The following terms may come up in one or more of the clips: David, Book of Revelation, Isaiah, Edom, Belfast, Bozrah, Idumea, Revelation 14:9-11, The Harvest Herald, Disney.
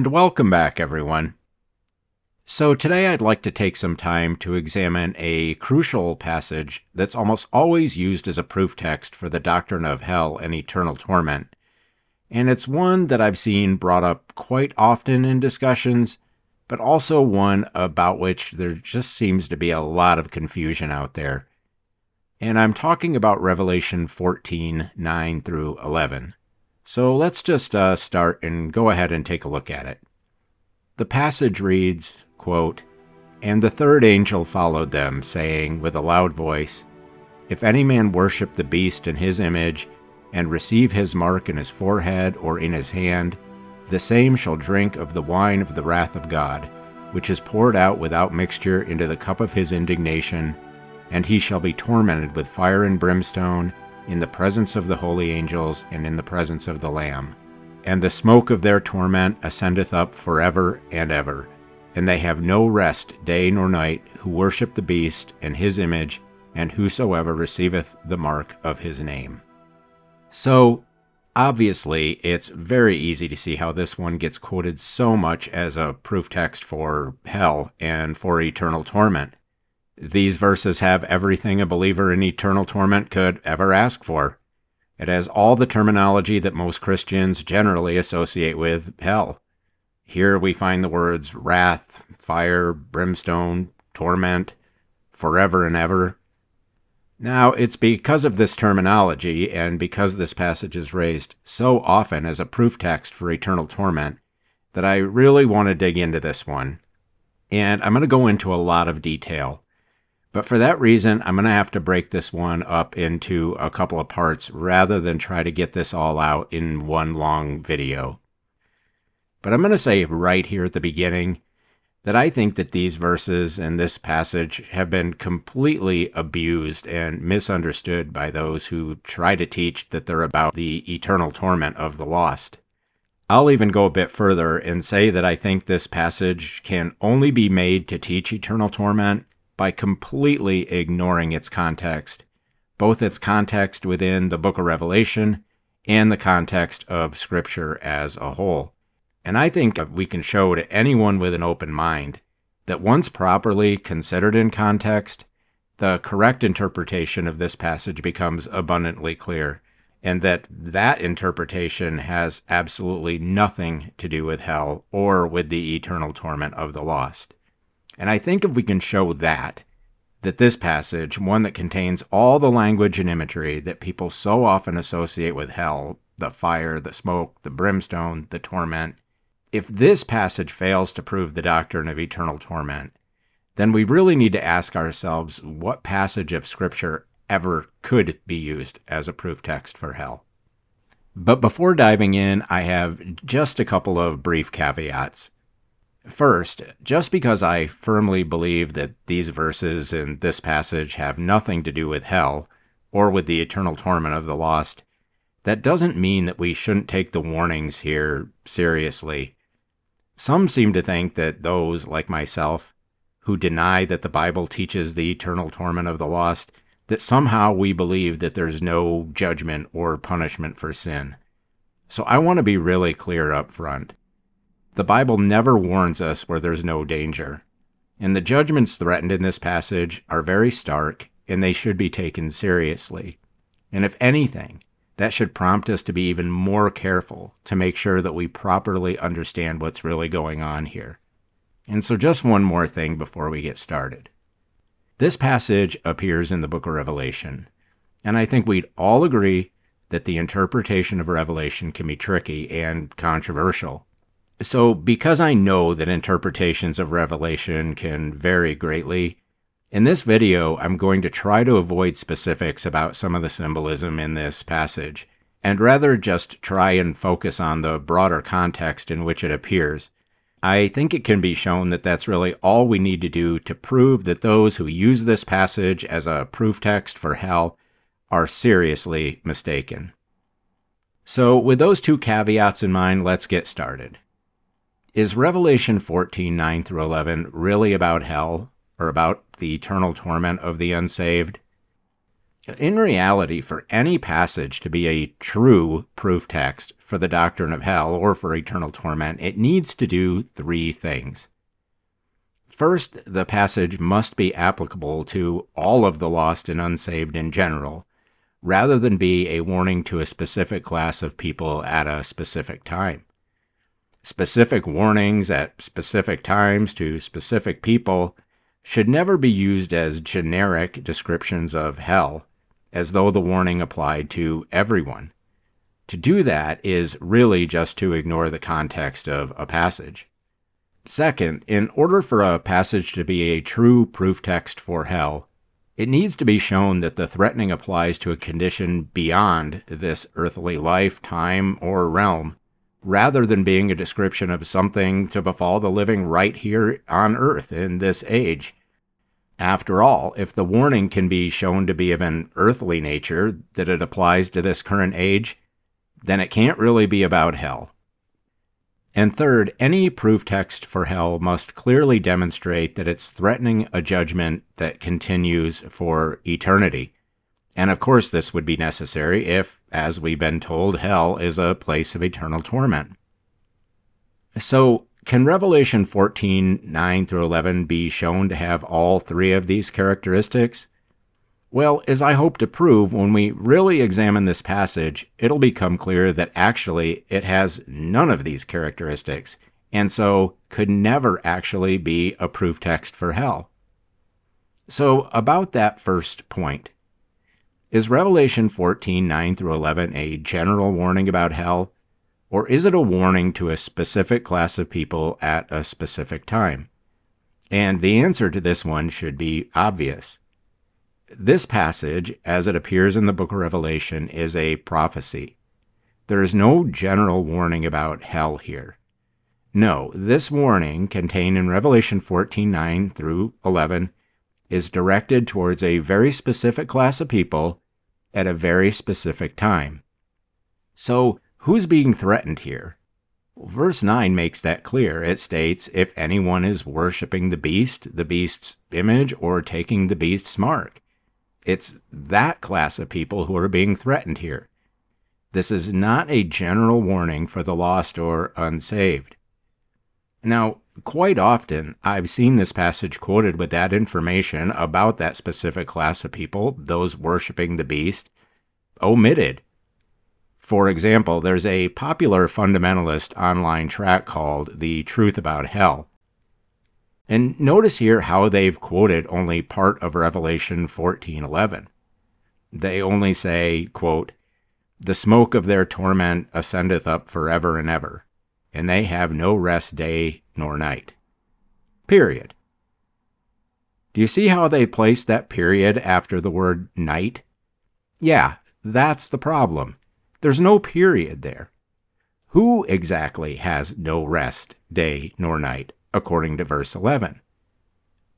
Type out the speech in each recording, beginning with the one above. And welcome back, everyone. So today I'd like to take some time to examine a crucial passage that's almost always used as a proof text for the doctrine of hell and eternal torment. And it's one that I've seen brought up quite often in discussions, but also one about which there just seems to be a lot of confusion out there. And I'm talking about Revelation 14:9-11. So let's just start and go ahead and take a look at it. The passage reads, quote, "And the third angel followed them, saying with a loud voice, 'If any man worship the beast in his image, and receive his mark in his forehead or in his hand, the same shall drink of the wine of the wrath of God, which is poured out without mixture into the cup of his indignation, and he shall be tormented with fire and brimstone, in the presence of the holy angels, and in the presence of the Lamb. And the smoke of their torment ascendeth up forever and ever. And they have no rest day nor night, who worship the beast and his image, and whosoever receiveth the mark of his name.'" So, obviously, it's very easy to see how this one gets quoted so much as a proof text for hell and for eternal torment. These verses have everything a believer in eternal torment could ever ask for. It has all the terminology that most Christians generally associate with hell. Here we find the words wrath, fire, brimstone, torment, forever and ever. Now, it's because of this terminology and because this passage is raised so often as a proof text for eternal torment that I really want to dig into this one. And I'm going to go into a lot of detail. But for that reason, I'm going to have to break this one up into a couple of parts rather than try to get this all out in one long video. But I'm going to say right here at the beginning that I think that these verses and this passage have been completely abused and misunderstood by those who try to teach that they're about the eternal torment of the lost. I'll even go a bit further and say that I think this passage can only be made to teach eternal torment by completely ignoring its context, both its context within the book of Revelation and the context of Scripture as a whole. And I think we can show to anyone with an open mind that once properly considered in context, the correct interpretation of this passage becomes abundantly clear, and that interpretation has absolutely nothing to do with hell or with the eternal torment of the lost. And I think if we can show that this passage, one that contains all the language and imagery that people so often associate with hell, the fire, the smoke, the brimstone, the torment, if this passage fails to prove the doctrine of eternal torment, then we really need to ask ourselves what passage of Scripture ever could be used as a proof text for hell. But before diving in, I have just a couple of brief caveats. First, just because I firmly believe that these verses in this passage have nothing to do with hell or with the eternal torment of the lost, that doesn't mean that we shouldn't take the warnings here seriously. Some seem to think that those, like myself, who deny that the Bible teaches the eternal torment of the lost, that somehow we believe that there's no judgment or punishment for sin. So I want to be really clear up front. The Bible never warns us where there's no danger, and the judgments threatened in this passage are very stark, and they should be taken seriously. And if anything, that should prompt us to be even more careful to make sure that we properly understand what's really going on here. And so just one more thing before we get started. This passage appears in the book of Revelation, and I think we'd all agree that the interpretation of Revelation can be tricky and controversial. So, because I know that interpretations of Revelation can vary greatly, in this video I'm going to try to avoid specifics about some of the symbolism in this passage, and rather just try and focus on the broader context in which it appears. I think it can be shown that that's really all we need to do to prove that those who use this passage as a proof text for hell are seriously mistaken. So, with those two caveats in mind, let's get started. Is Revelation 14:9-11 really about hell, or about the eternal torment of the unsaved? In reality, for any passage to be a true proof text for the doctrine of hell or for eternal torment, it needs to do three things. First, the passage must be applicable to all of the lost and unsaved in general, rather than be a warning to a specific class of people at a specific time. Specific warnings at specific times to specific people should never be used as generic descriptions of hell, as though the warning applied to everyone. To do that is really just to ignore the context of a passage. Second, in order for a passage to be a true proof text for hell, it needs to be shown that the threatening applies to a condition beyond this earthly life, time, or realm, rather than being a description of something to befall the living right here on earth in this age. After all, if the warning can be shown to be of an earthly nature, that it applies to this current age, then it can't really be about hell. And third, any proof text for hell must clearly demonstrate that it's threatening a judgment that continues for eternity. And of course this would be necessary if, as we've been told, hell is a place of eternal torment. So, can Revelation 14:9-11 be shown to have all three of these characteristics? Well, as I hope to prove, when we really examine this passage, it'll become clear that actually it has none of these characteristics, and so could never actually be a proof text for hell. So, about that first point, is Revelation 14:9-11 a general warning about hell, or is it a warning to a specific class of people at a specific time? And the answer to this one should be obvious. This passage, as it appears in the book of Revelation, is a prophecy. There is no general warning about hell here. No, this warning contained in Revelation 14:9-11 is directed towards a very specific class of people at a very specific time. So, who's being threatened here? Well, verse 9 makes that clear. It states, if anyone is worshiping the beast's image, or taking the beast's mark. It's that class of people who are being threatened here. This is not a general warning for the lost or unsaved. Now, quite often, I've seen this passage quoted with that information about that specific class of people, those worshiping the beast, omitted. For example, there's a popular fundamentalist online tract called The Truth About Hell. And notice here how they've quoted only part of Revelation 14:11. They only say, quote, "The smoke of their torment ascendeth up forever and ever, and they have no rest day nor night." Period. Do you see how they placed that period after the word night? Yeah, that's the problem. There's no period there. Who exactly has no rest day nor night, according to verse 11?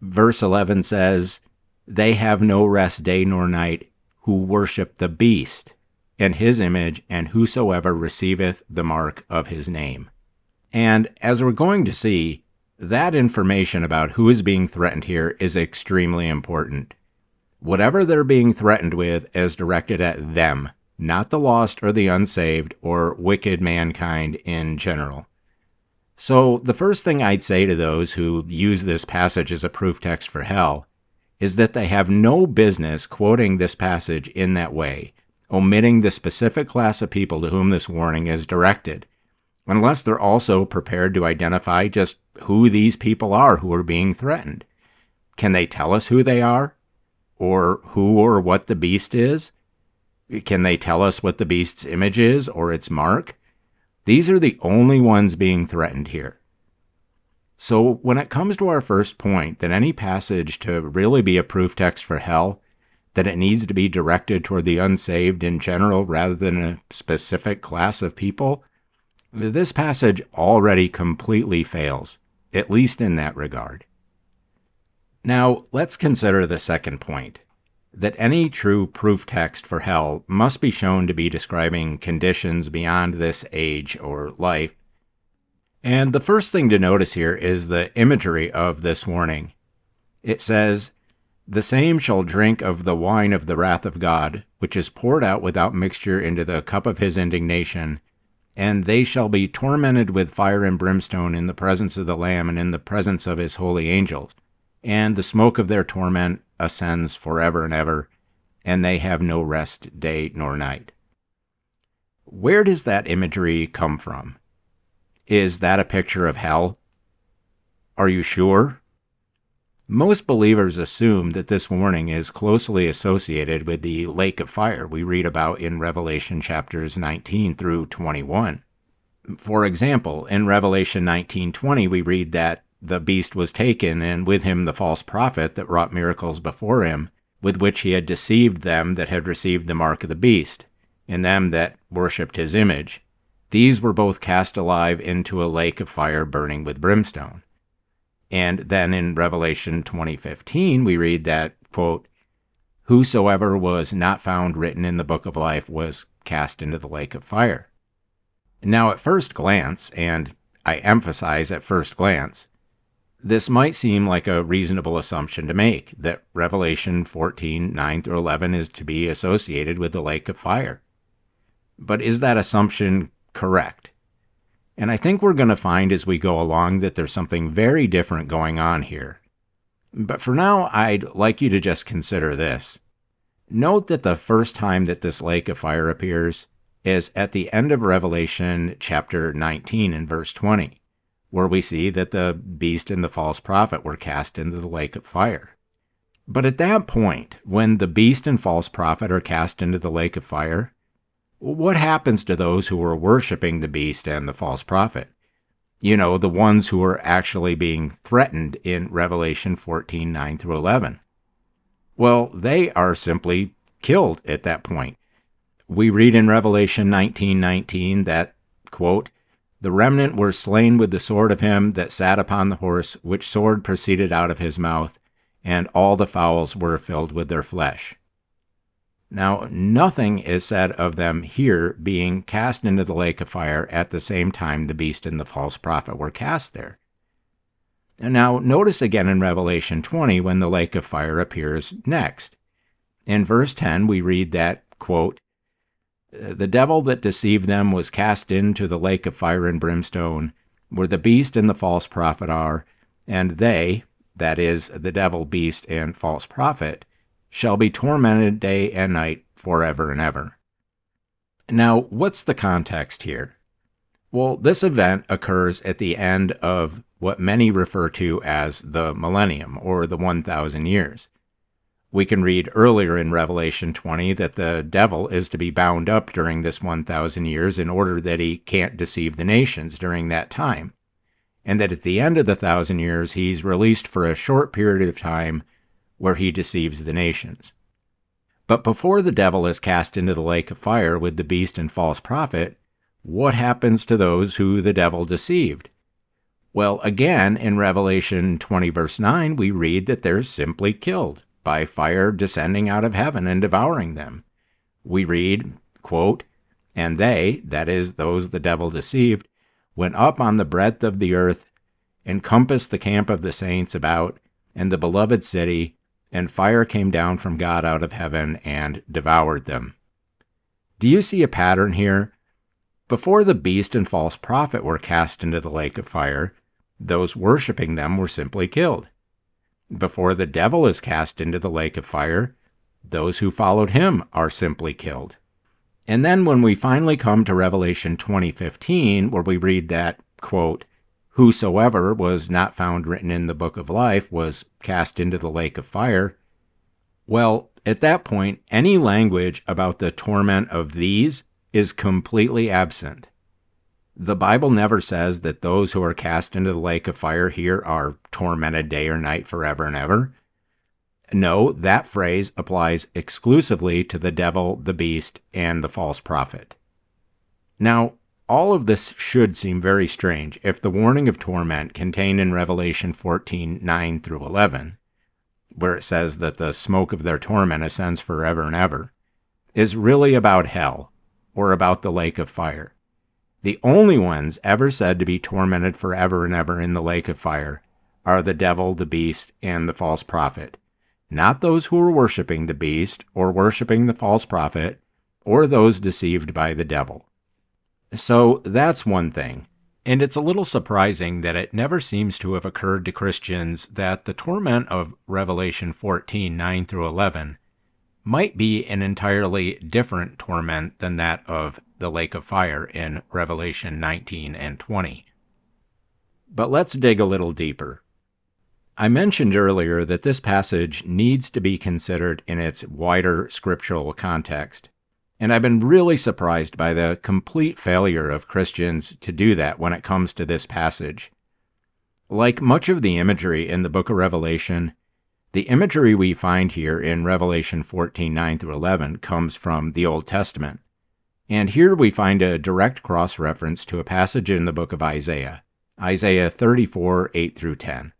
Verse 11 says, "They have no rest day nor night who worship the beast and his image, and whosoever receiveth the mark of his name." And as we're going to see, that information about who is being threatened here is extremely important. Whatever they're being threatened with is directed at them, not the lost or the unsaved or wicked mankind in general. So, the first thing I'd say to those who use this passage as a proof text for hell is that they have no business quoting this passage in that way, omitting the specific class of people to whom this warning is directed, unless they're also prepared to identify just who these people are who are being threatened. Can they tell us who they are? Or who or what the beast is? Can they tell us what the beast's image is or its mark? These are the only ones being threatened here. So, when it comes to our first point, that any passage to really be a proof text for hell, that it needs to be directed toward the unsaved in general rather than a specific class of people, this passage already completely fails, at least in that regard. Now, let's consider the second point, that any true proof text for hell must be shown to be describing conditions beyond this age or life. And the first thing to notice here is the imagery of this warning. It says, "The same shall drink of the wine of the wrath of God, which is poured out without mixture into the cup of his indignation, and they shall be tormented with fire and brimstone in the presence of the Lamb and in the presence of his holy angels. And the smoke of their torment ascends forever and ever, and they have no rest day nor night." Where does that imagery come from? Is that a picture of hell? Are you sure? Most believers assume that this warning is closely associated with the lake of fire we read about in Revelation chapters 19 through 21. For example, in Revelation 19:20, we read that the beast was taken, and with him the false prophet that wrought miracles before him, with which he had deceived them that had received the mark of the beast, and them that worshipped his image. These were both cast alive into a lake of fire burning with brimstone. And then in Revelation 20:15, we read that, quote, "Whosoever was not found written in the book of life was cast into the lake of fire." Now at first glance, and I emphasize at first glance, this might seem like a reasonable assumption to make, that Revelation 14:9-11 is to be associated with the lake of fire. But is that assumption correct? And I think we're going to find as we go along that there's something very different going on here. But for now, I'd like you to just consider this. Note that the first time that this lake of fire appears is at the end of Revelation chapter 19 and verse 20, where we see that the beast and the false prophet were cast into the lake of fire. But at that point, when the beast and false prophet are cast into the lake of fire, what happens to those who are worshiping the beast and the false prophet? You know, the ones who are actually being threatened in Revelation 14:9-11. Well, they are simply killed at that point. We read in Revelation 19:19 that, quote, "The remnant were slain with the sword of him that sat upon the horse, which sword proceeded out of his mouth, and all the fowls were filled with their flesh." Now, nothing is said of them here being cast into the lake of fire at the same time the beast and the false prophet were cast there. And now, notice again in Revelation 20 when the lake of fire appears next. In verse 10, we read that, quote, "The devil that deceived them was cast into the lake of fire and brimstone, where the beast and the false prophet are, and they," that is, the devil, beast, and false prophet, "shall be tormented day and night forever and ever." Now, what's the context here? Well, this event occurs at the end of what many refer to as the millennium, or the 1,000 years. We can read earlier in Revelation 20 that the devil is to be bound up during this 1,000 years in order that he can't deceive the nations during that time, and that at the end of the 1,000 years he's released for a short period of time where he deceives the nations. But before the devil is cast into the lake of fire with the beast and false prophet, what happens to those who the devil deceived? Well, again, in Revelation 20 verse 9, we read that they're simply killed by fire descending out of heaven and devouring them. We read, quote, "And they," that is, those the devil deceived, "went up on the breadth of the earth, encompassed the camp of the saints about, and the beloved city, and fire came down from God out of heaven and devoured them." Do you see a pattern here? Before the beast and false prophet were cast into the lake of fire, those worshiping them were simply killed. Before the devil is cast into the lake of fire, those who followed him are simply killed. And then when we finally come to Revelation 20:15, where we read that, quote, "Whosoever was not found written in the book of life was cast into the lake of fire," well, at that point, any language about the torment of these is completely absent. The Bible never says that those who are cast into the lake of fire here are tormented day or night forever and ever. No, that phrase applies exclusively to the devil, the beast, and the false prophet. Now, all of this should seem very strange if the warning of torment contained in Revelation 14:9-11, where it says that the smoke of their torment ascends forever and ever, is really about hell, or about the lake of fire. The only ones ever said to be tormented forever and ever in the lake of fire are the devil, the beast, and the false prophet, not those who are worshiping the beast or worshiping the false prophet, or those deceived by the devil. So that's one thing. And it's a little surprising that it never seems to have occurred to Christians that the torment of Revelation 14:9-11 might be an entirely different torment than that of the lake of fire in Revelation 19 and 20. But let's dig a little deeper. I mentioned earlier that this passage needs to be considered in its wider scriptural context, and I've been really surprised by the complete failure of Christians to do that when it comes to this passage. Like much of the imagery in the book of Revelation, the imagery we find here in Revelation 14:9-11 comes from the Old Testament, and here we find a direct cross-reference to a passage in the book of Isaiah, Isaiah 34:8-10.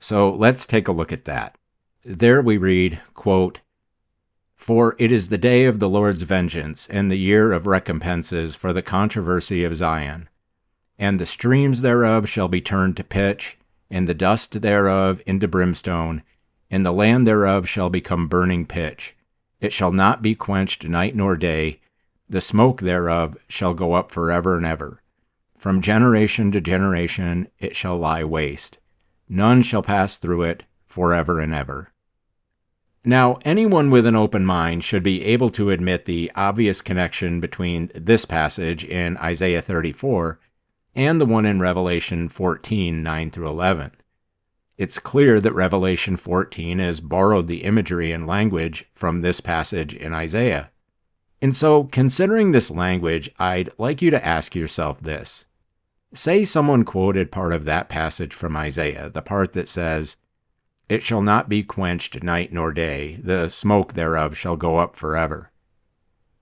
So let's take a look at that. There we read, quote, "For it is the day of the Lord's vengeance, and the year of recompenses for the controversy of Zion. And the streams thereof shall be turned to pitch, and the dust thereof into brimstone, and the land thereof shall become burning pitch. It shall not be quenched night nor day. The smoke thereof shall go up forever and ever. From generation to generation it shall lie waste. None shall pass through it forever and ever." Now, anyone with an open mind should be able to admit the obvious connection between this passage in Isaiah 34 and the one in Revelation 14:9-11. It's clear that Revelation 14 has borrowed the imagery and language from this passage in Isaiah. And so, considering this language, I'd like you to ask yourself this. Say someone quoted part of that passage from Isaiah, the part that says, "It shall not be quenched night nor day, the smoke thereof shall go up forever."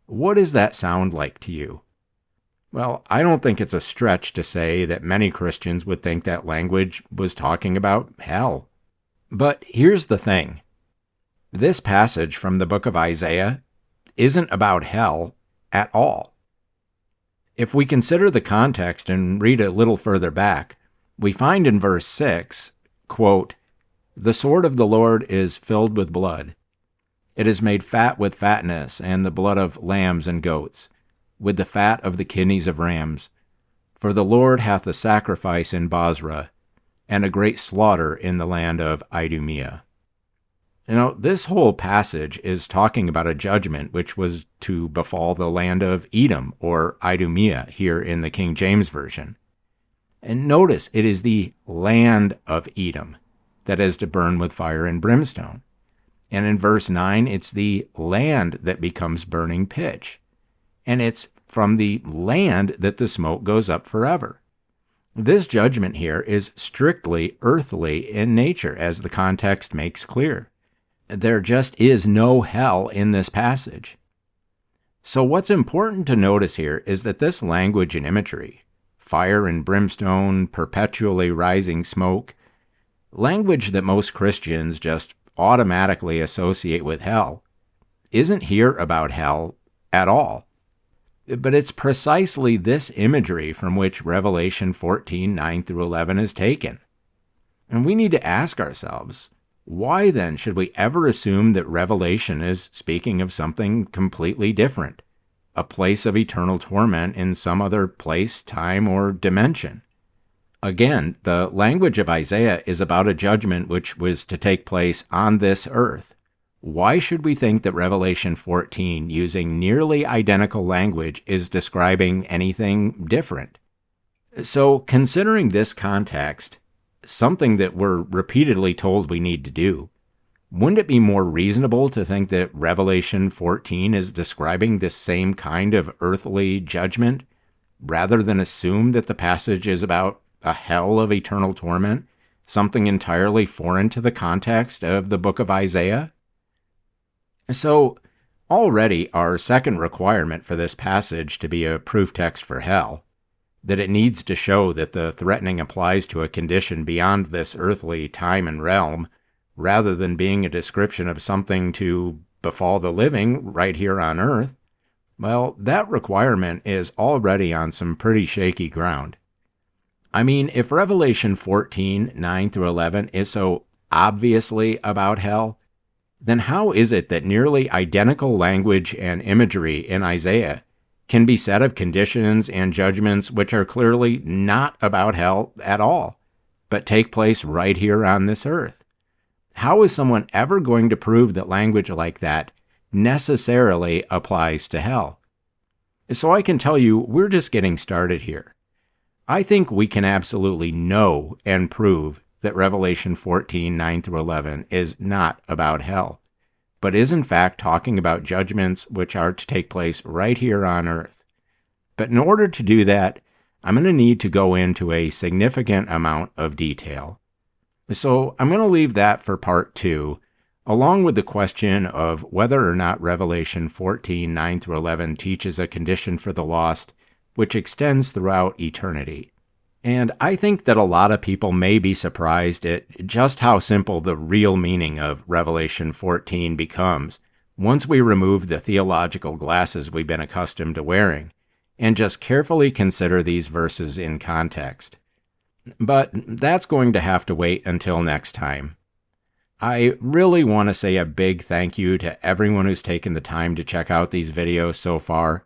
What does that sound like to you? Well, I don't think it's a stretch to say that many Christians would think that language was talking about hell. But here's the thing. This passage from the book of Isaiah isn't about hell at all. If we consider the context and read a little further back, we find in verse 6, quote, "The sword of the Lord is filled with blood. It is made fat with fatness, and the blood of lambs and goats, with the fat of the kidneys of rams. For the Lord hath a sacrifice in Bozrah, and a great slaughter in the land of Idumea." Now, this whole passage is talking about a judgment which was to befall the land of Edom, or Idumea, here in the King James Version. And notice, it is the land of Edom that is to burn with fire and brimstone. And in verse 9, it's the land that becomes burning pitch. And it's from the land that the smoke goes up forever. This judgment here is strictly earthly in nature, as the context makes clear. There just is no hell in this passage. So what's important to notice here is that this language and imagery, fire and brimstone, perpetually rising smoke, language that most Christians just automatically associate with hell, isn't here about hell at all. But it's precisely this imagery from which Revelation 14:9-11 is taken. And we need to ask ourselves, why then should we ever assume that Revelation is speaking of something completely different, a place of eternal torment in some other place, time, or dimension? Again, the language of Isaiah is about a judgment which was to take place on this earth. Why should we think that Revelation 14, using nearly identical language, is describing anything different? So, considering this context, something that we're repeatedly told we need to do, wouldn't it be more reasonable to think that Revelation 14 is describing the same kind of earthly judgment, rather than assume that the passage is about a hell of eternal torment, something entirely foreign to the context of the book of Isaiah? So, already our second requirement for this passage to be a proof text for hell, that it needs to show that the threatening applies to a condition beyond this earthly time and realm, rather than being a description of something to befall the living right here on earth, well, that requirement is already on some pretty shaky ground. I mean, if Revelation 14:9-11 is so obviously about hell, then how is it that nearly identical language and imagery in Isaiah can be said of conditions and judgments which are clearly not about hell at all, but take place right here on this earth. How is someone ever going to prove that language like that necessarily applies to hell? So I can tell you, we're just getting started here. I think we can absolutely know and prove that Revelation 14:9-11 is not about hell, but is in fact talking about judgments which are to take place right here on earth. But in order to do that, I'm going to need to go into a significant amount of detail. So I'm going to leave that for part 2, along with the question of whether or not Revelation 14:9-11 teaches a condition for the lost which extends throughout eternity. And I think that a lot of people may be surprised at just how simple the real meaning of Revelation 14 becomes once we remove the theological glasses we've been accustomed to wearing and just carefully consider these verses in context. But that's going to have to wait until next time. I really want to say a big thank you to everyone who's taken the time to check out these videos so far.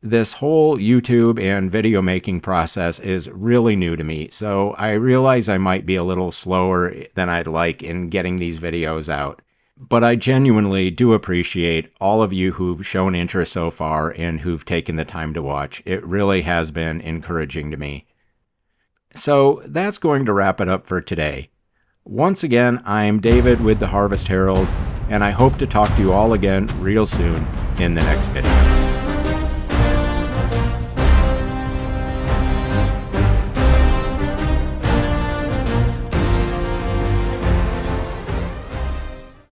This whole YouTube and video making process is really new to me, so I realize I might be a little slower than I'd like in getting these videos out. But I genuinely do appreciate all of you who've shown interest so far and who've taken the time to watch. It really has been encouraging to me. So that's going to wrap it up for today. Once again, I'm David with The Harvest Herald, and I hope to talk to you all again real soon in the next video.